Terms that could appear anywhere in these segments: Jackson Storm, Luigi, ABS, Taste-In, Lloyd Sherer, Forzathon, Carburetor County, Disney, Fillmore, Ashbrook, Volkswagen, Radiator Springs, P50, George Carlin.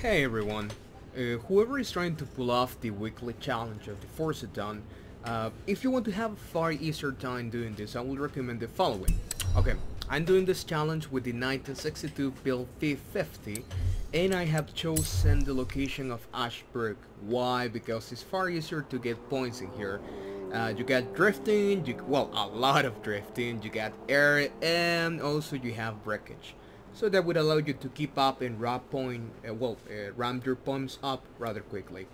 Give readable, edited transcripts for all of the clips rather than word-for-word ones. Hey everyone, whoever is trying to pull off the weekly challenge of the Forzathon, if you want to have a far easier time doing this, I would recommend the following. Okay, I'm doing this challenge with the 1962 build P50, and I have chosen the location of Ashbrook. Why? Because it's far easier to get points in here. You got drifting, well, a lot of drifting, you got air, and also you have wreckage. So that would allow you to keep up and ramp your pumps up rather quickly.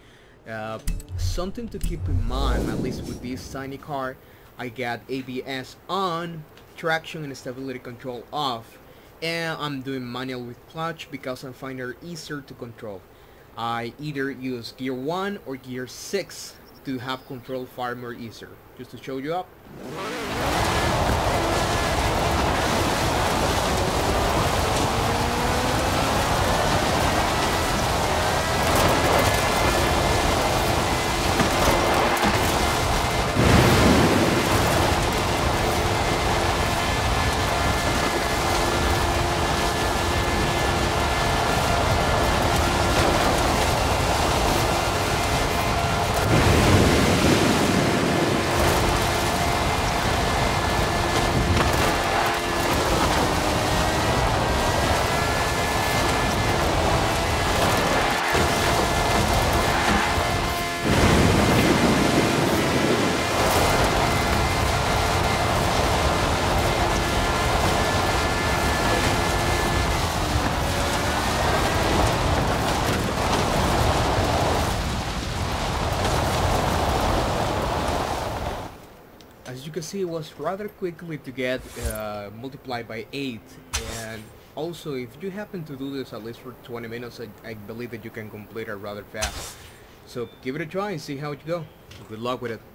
Something to keep in mind, at least with this tiny car, I got ABS on, traction and stability control off, and I'm doing manual with clutch because I find it easier to control. I either use gear 1 or gear 6 to have control far more easier. Just to show you up. As you can see, it was rather quickly to get multiplied by 8, and also if you happen to do this at least for 20 minutes, I believe that you can complete it rather fast. So give it a try and see how it go. Good luck with it.